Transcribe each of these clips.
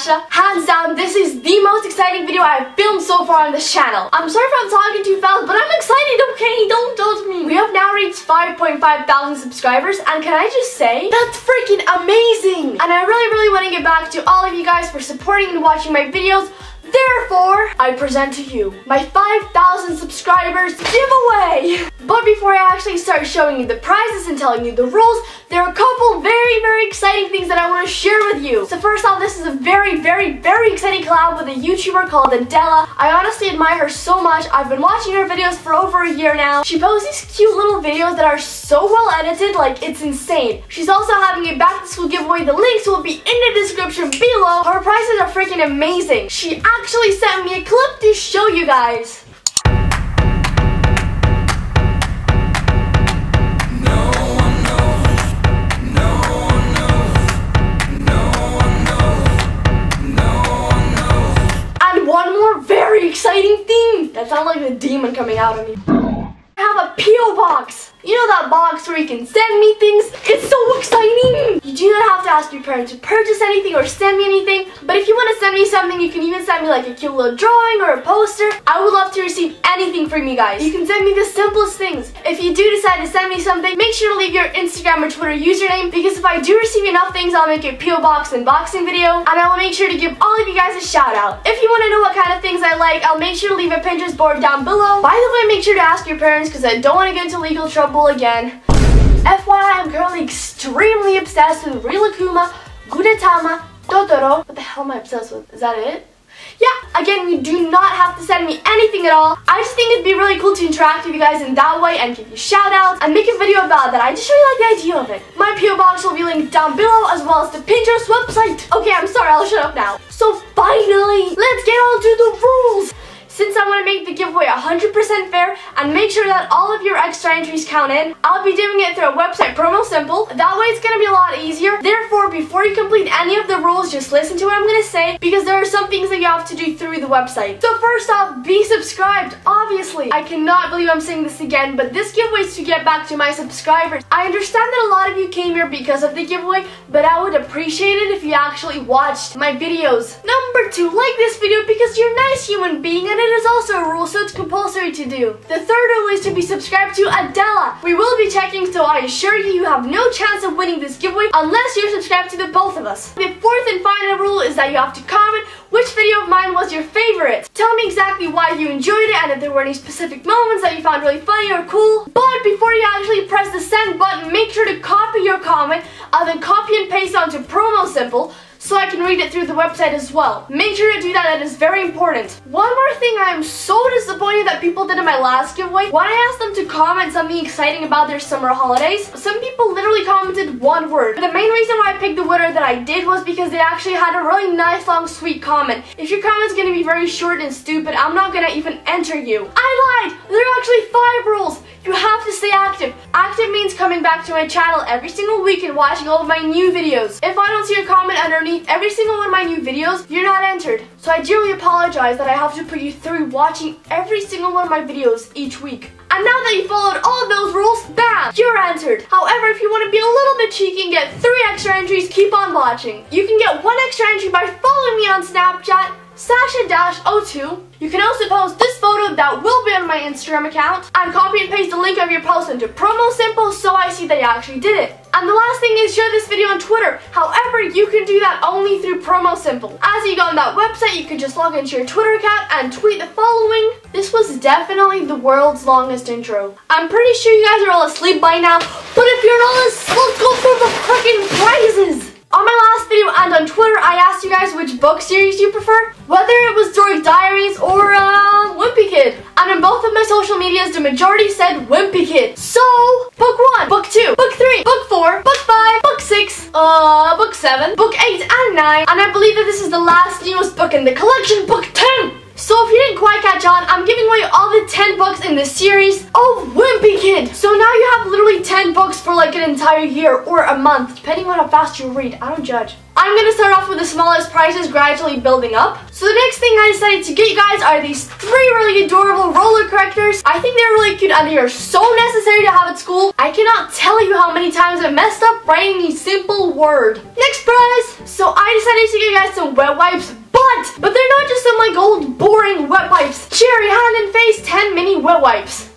Sasha. Hands down, this is the most exciting video I've filmed so far on this channel. I'm sorry if I'm talking too fast, but I'm excited, okay? Don't judge me. We have now reached 5.5 thousand subscribers, and can I just say, that's freaking amazing! And I really want to give back to all of you guys for supporting and watching my videos. Therefore, I present to you my 5,000 subscribers giveaway! But before I actually start showing you the prizes and telling you the rules, there are a couple very exciting things that I want to share with you. So first off, this is a very exciting collab with a YouTuber called Adela. I honestly admire her so much. I've been watching her videos for over a year now. She posts these cute little videos that are so well edited, like it's insane. She's also having a back to school giveaway. The links will be in the description below. Her prizes are freaking amazing. She actually sent me a clip to show you guys. And one more very exciting thing. That sounds like a demon coming out of me. I have a P.O. box. You know that box where you can send me things? It's so exciting! You do not have to ask your parents to purchase anything or send me anything, but if you want to send me something, you can even send me like a cute little drawing or a poster. I would love to receive anything from you guys. You can send me the simplest things. If you do decide to send me something, make sure to leave your Instagram or Twitter username, because if I do receive enough things, I'll make a P.O. box unboxing video, and I will make sure to give all of you guys a shout out. If you want to know what kind of things I like, I'll make sure to leave a Pinterest board down below. By the way, make sure to ask your parents, because I don't want to get into legal trouble again. FYI, I'm currently extremely obsessed with Rilakkuma, Gudetama, Totoro. What the hell am I obsessed with? Is that it? Yeah, again, you do not have to send me anything at all. I just think it'd be really cool to interact with you guys in that way and give you shout outs and make a video about that. I just really like the idea of it. My P.O. box will be linked down below, as well as the Pinterest website. Okay, I'm sorry, I'll shut up now. So finally, let's get on to the rules. Since I want to make the giveaway 100% fair and make sure that all of your extra entries count in, I'll be doing it through a website, Promo Simple. That way it's going to be a lot easier. Therefore, before you complete any of the rules, just listen to what I'm going to say, because there are some things that you have to do through the website. So first off, be subscribed, obviously. I cannot believe I'm saying this again, but this giveaway is to get back to my subscribers. I understand that a lot of you came here because of the giveaway, but I would appreciate it if you actually watched my videos. Number 2, like this video because you're a nice human being, and it is also a rule, so it's compulsory to do. The third rule is to be subscribed to Adela. We will be checking, so I assure you, you have no chance of winning this giveaway unless you're subscribed to the both of us. The fourth and final rule is that you have to comment which video of mine was your favorite. Tell me exactly why you enjoyed it and if there were any specific moments that you found really funny or cool. But before you actually press the send button, make sure to copy your comment and then copy and paste onto Promo Simple, so I can read it through the website as well. Make sure to do that, that is very important. One more thing I am so disappointed that people did in my last giveaway. When I asked them to comment something exciting about their summer holidays, some people literally commented one word. The main reason why I picked the winner that I did was because they actually had a really nice, long, sweet comment. If your comment's gonna be very short and stupid, I'm not gonna even enter you. I lied! There are actually 5 rules. You have to stay active. Active means coming back to my channel every single week and watching all of my new videos. If I don't see a comment underneath every single one of my new videos, you're not entered. So I do really apologize that I have to put you through watching every single one of my videos each week. And now that you followed all of those rules, bam! You're entered! However, if you want to be a little bit cheeky and get 3 extra entries, keep on watching. You can get 1 extra entry by following me on Snapchat, Sasha-02. You can also post this photo that will be on my Instagram account and copy and paste the link of your post into Promo Simple, so I see that you actually did it. And the last thing is share this video on Twitter. However, you can do that only through Promo Simple. As you go on that website, you can just log into your Twitter account and tweet the following. This was definitely the world's longest intro. I'm pretty sure you guys are all asleep by now, but if you're not asleep, let's go through the freaking prizes. On my last video and on Twitter, I asked you guys which book series you prefer, whether it was Dork Diaries or Wimpy Kid. And on both of my social medias, the majority said Wimpy Kid. So, book 1, book 2, book 3, book 4, book 5, book 6, book 7, book 8 and 9. And I believe that this is the lewest book in the collection, book 10. So if you didn't quite catch on, I'm giving away all the 10 books in this series of Wimpy Kid. So now you have literally 10 books for like an entire year or a month, depending on how fast you read. I don't judge. I'm gonna start off with the smallest prices, gradually building up. So the next thing I decided to get you guys are these three really adorable roller correctors. I think they're really cute and they are so necessary to have at school. I cannot tell you how many times I messed up writing the simple word. Next prize! So I decided to get you guys some wet wipes. But they're not just some like old boring wet wipes. Cherry, hand and face 10 mini wet wipes.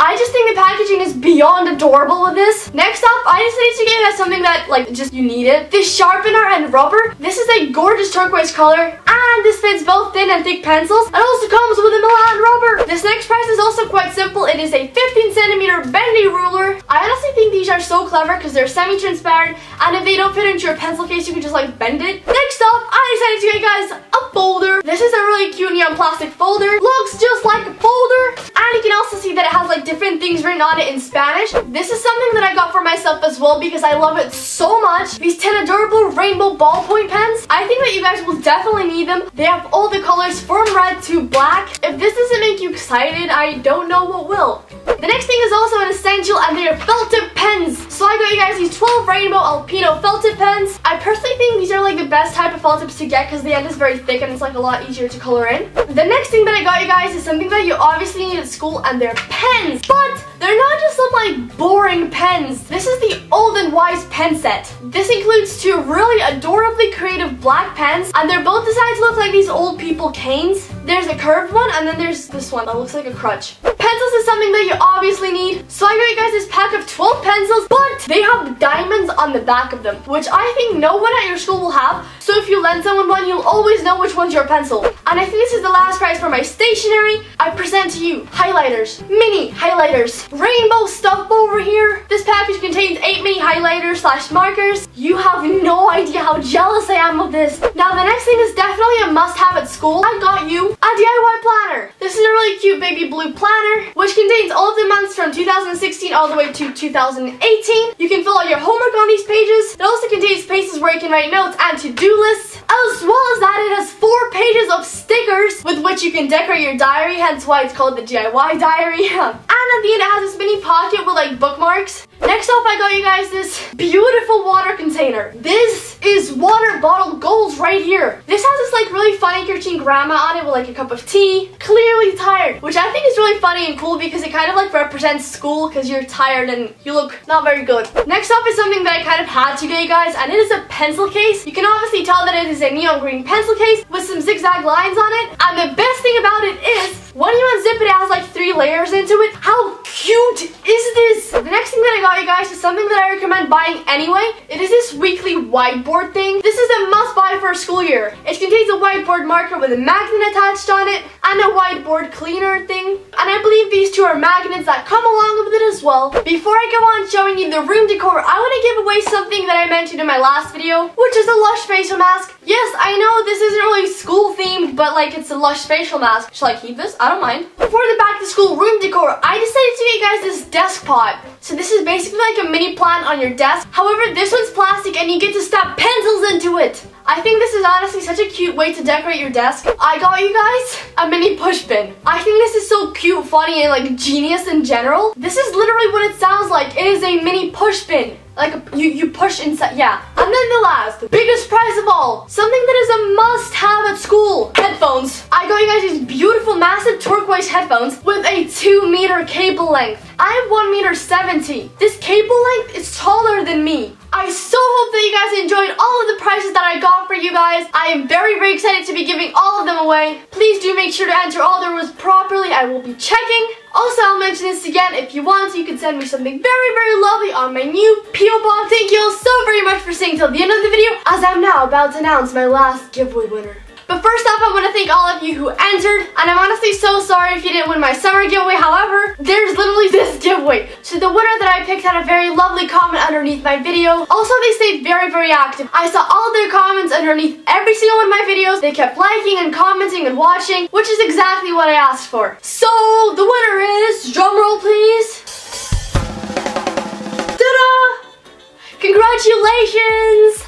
I just think the packaging is beyond adorable with this. Next up, I decided to get you guys something that like just you need it. This sharpener and rubber. This is a gorgeous turquoise color and this fits both thin and thick pencils. It also comes with a Milan rubber. This next prize is also quite simple. It is a 15cm bendy ruler. I honestly think these are so clever because they're semi-transparent and if they don't fit into your pencil case, you can just like bend it. Next up, I decided to get you guys a folder. This is a really cute neon plastic folder. Looks just like a folder and you can also see that it has like different things written on it in Spanish. This is something that I got for myself as well because I love it so much. These 10 adorable rainbow ballpoint pens. I think that you guys will definitely need them. They have all the colors from red to black. If this doesn't make you excited, I don't know what will. The next thing is also an essential and they are felt tip pens. So I got you guys these 12 rainbow Alpino felt tip pens. I personally think these are like the best type of felt tips to get because the end is very thick and it's like a lot easier to color in. The next thing that I got you guys is something that you obviously need at school and they're pens. But they're not just some like boring pens. This is the Old and Wise pen set. This includes two really adorably creative black pens and they're both designed to look like these old people canes. There's a curved one and then there's this one that looks like a crutch. Pencils is something that you obviously need. So I got you guys this pack of 12 pencils, but they have diamonds on the back of them, which I think no one at your school will have. So if you lend someone one, you'll always know which one's your pencil. And I think this is the last prize for my stationery. I present to you highlighters, mini highlighters, rainbow stuff over here. This package contains 8 mini highlighters / markers. You have no idea how jealous I am of this. Now the next thing is definitely a must-have at school. I got you a DIY planner. This is a really cute baby blue planner, which contains all of the months from 2016 all the way to 2018. You can fill out your homework on these pages. It also contains spaces where you can write notes and to-do lists. As well as that, it has 4 pages of stickers with which you can decorate your diary, hence why it's called the DIY diary. And at the end, it has this mini pocket with like bookmarks. Next off, I got you guys this beautiful water container. This is water bottle goals right here. This has this like really funny cartoon grandma on it with like a cup of tea. Clearly tired, which I think is really funny and cool because it kind of like represents school because you're tired and you look not very good. Next up is something that I kind of had to get you guys and it is a pencil case. You can obviously tell that it is a neon green pencil case with some zigzag lines on it. And the best thing about it is when you unzip it, it has like 3 layers into it. How cute is this? The next thing that I got you guys is something that I recommend buying anyway. It is this weekly whiteboard thing. This is a must buy for a school year. It contains a whiteboard marker with a magnet attached on it and a whiteboard cleaner thing. And I believe these two are magnets that come along with it as well. Before I go on showing you the room decor, I want to give away something that I mentioned in my last video, which is a Lush facial mask. Yes, I know this isn't really school themed, but like it's a Lush facial mask. Shall I keep this? I don't mind. For the back to school room decor, I decided to get you guys this desk pot. So this is basically like a mini plant on your desk. However, this one's plastic and you get to stab pencils into it. I think this is honestly such a cute way to decorate your desk. I got you guys a mini push bin. I think this is so cute, funny, and like genius in general. This is literally what it sounds like. It is a mini push bin. Like you push inside, yeah. And then the last, the biggest prize of all, something that is a must-have at school, headphones. I got you guys these beautiful, massive turquoise headphones with a 2-meter cable length. I have 1.70 meters. This cable length is taller than me. I so hope that you guys enjoyed all of the prizes that I got for you guys. I am very excited to be giving all of them away. Please do make sure to enter all the rules properly. I will be checking. Also, I'll mention this again. If you want to, you can send me something very lovely on my new P.O. Box. Thank you all so very much for staying till the end of the video, as I'm now about to announce my last giveaway winner. But first off, I want to thank all of you who entered, and I'm honestly so sorry if you didn't win my summer giveaway. However, there's literally this giveaway. So the winner that I picked had a very lovely comment underneath my video. Also, they stayed very active. I saw all of their comments underneath every single one of my videos. They kept liking and commenting and watching, which is exactly what I asked for. So the winner is, drumroll please. Ta-da! Congratulations!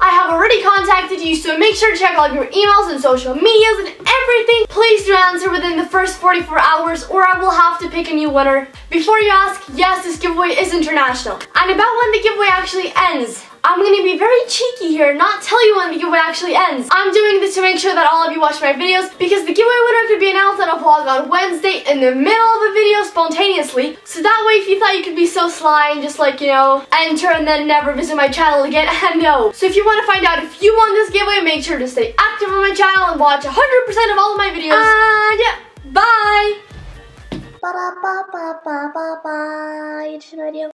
I have already contacted you, so make sure to check all of your emails and social medias and everything. Please do answer within the first 44 hours or I will have to pick a new winner. Before you ask, yes, this giveaway is international. And about when the giveaway actually ends, I'm gonna be very cheeky here, not tell you when the giveaway actually ends. I'm doing this to make sure that all of you watch my videos because the giveaway winner could be announced on a vlog on Wednesday in the middle of the video spontaneously. So that way, if you thought you could be so sly and just like, you know, enter and then never visit my channel again, no. So if you want to find out if you won this giveaway, make sure to stay active on my channel and watch 100% of all of my videos. And yeah, bye! Bye.